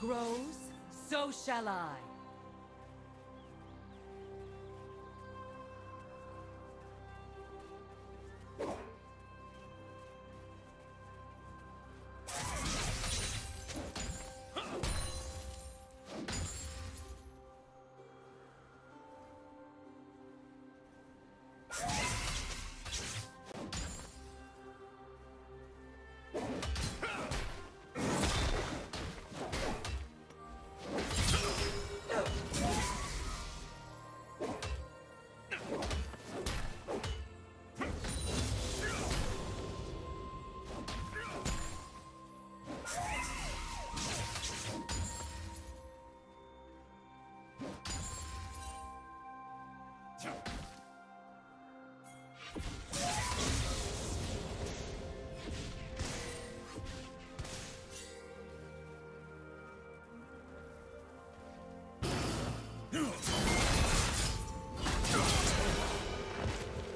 grows, so shall I.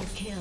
Double kill.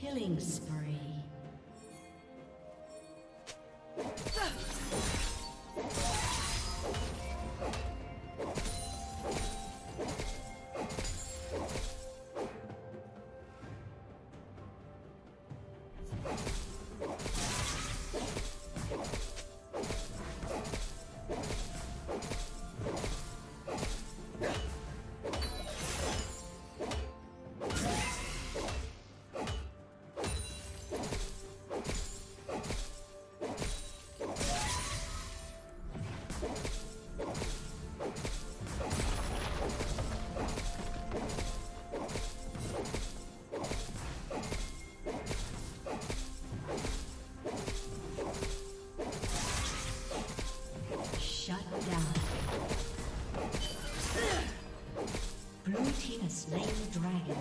Killing spree. Slain the dragon.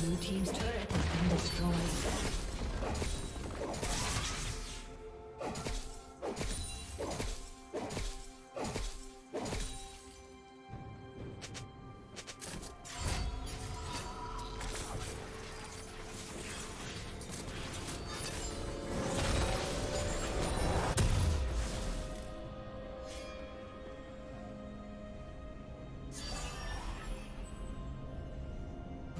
Blue team's turret has been destroyed.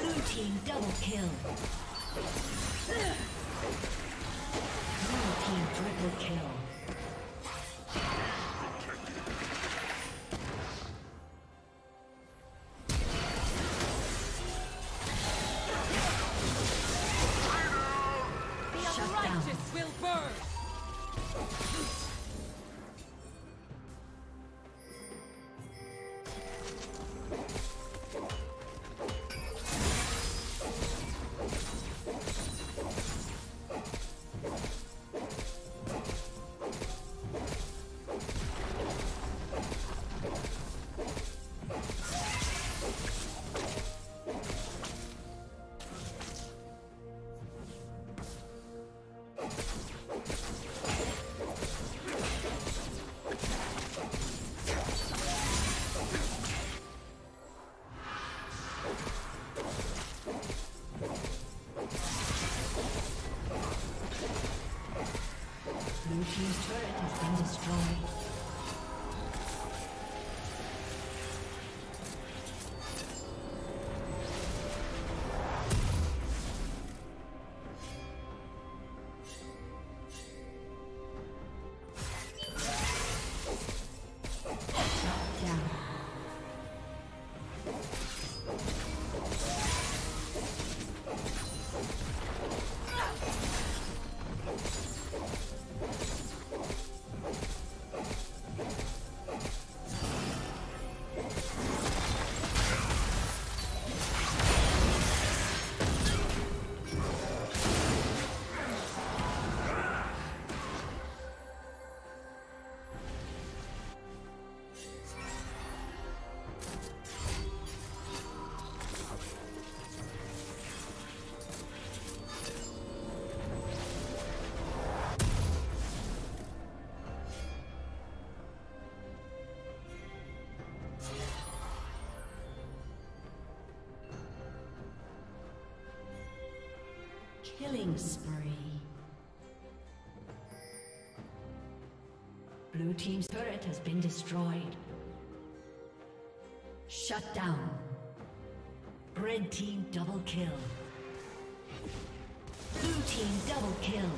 Blue team double kill. Blue team triple kill. Blue team's turret has been destroyed. Killing spree. Blue team's turret has been destroyed. Shut down. Red team double kill. Blue team double kill.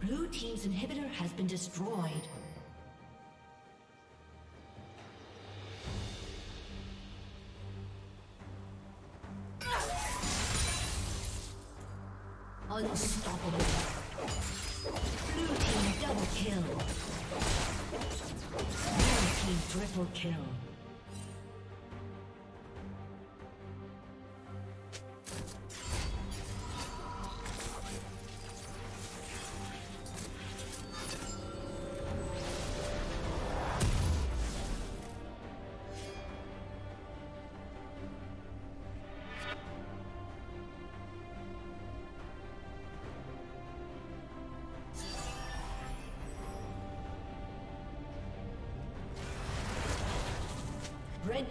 Blue team's inhibitor has been destroyed. Unstoppable. Blue team double kill. Blue team triple kill. Red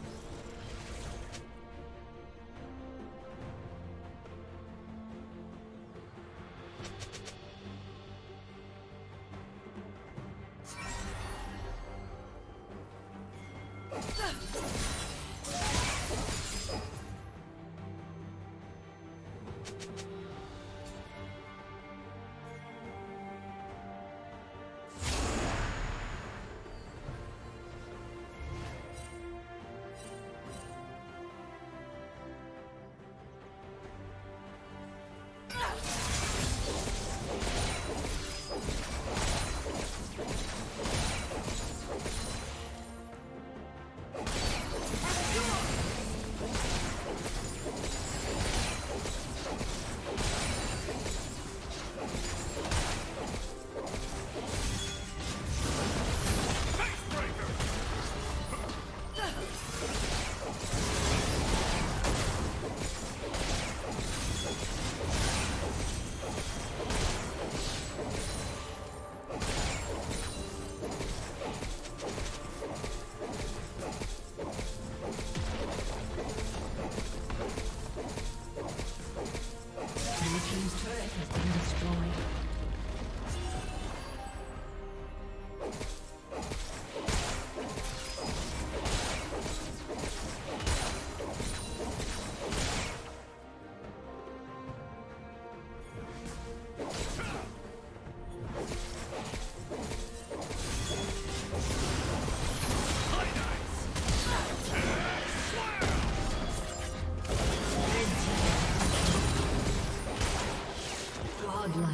godlike.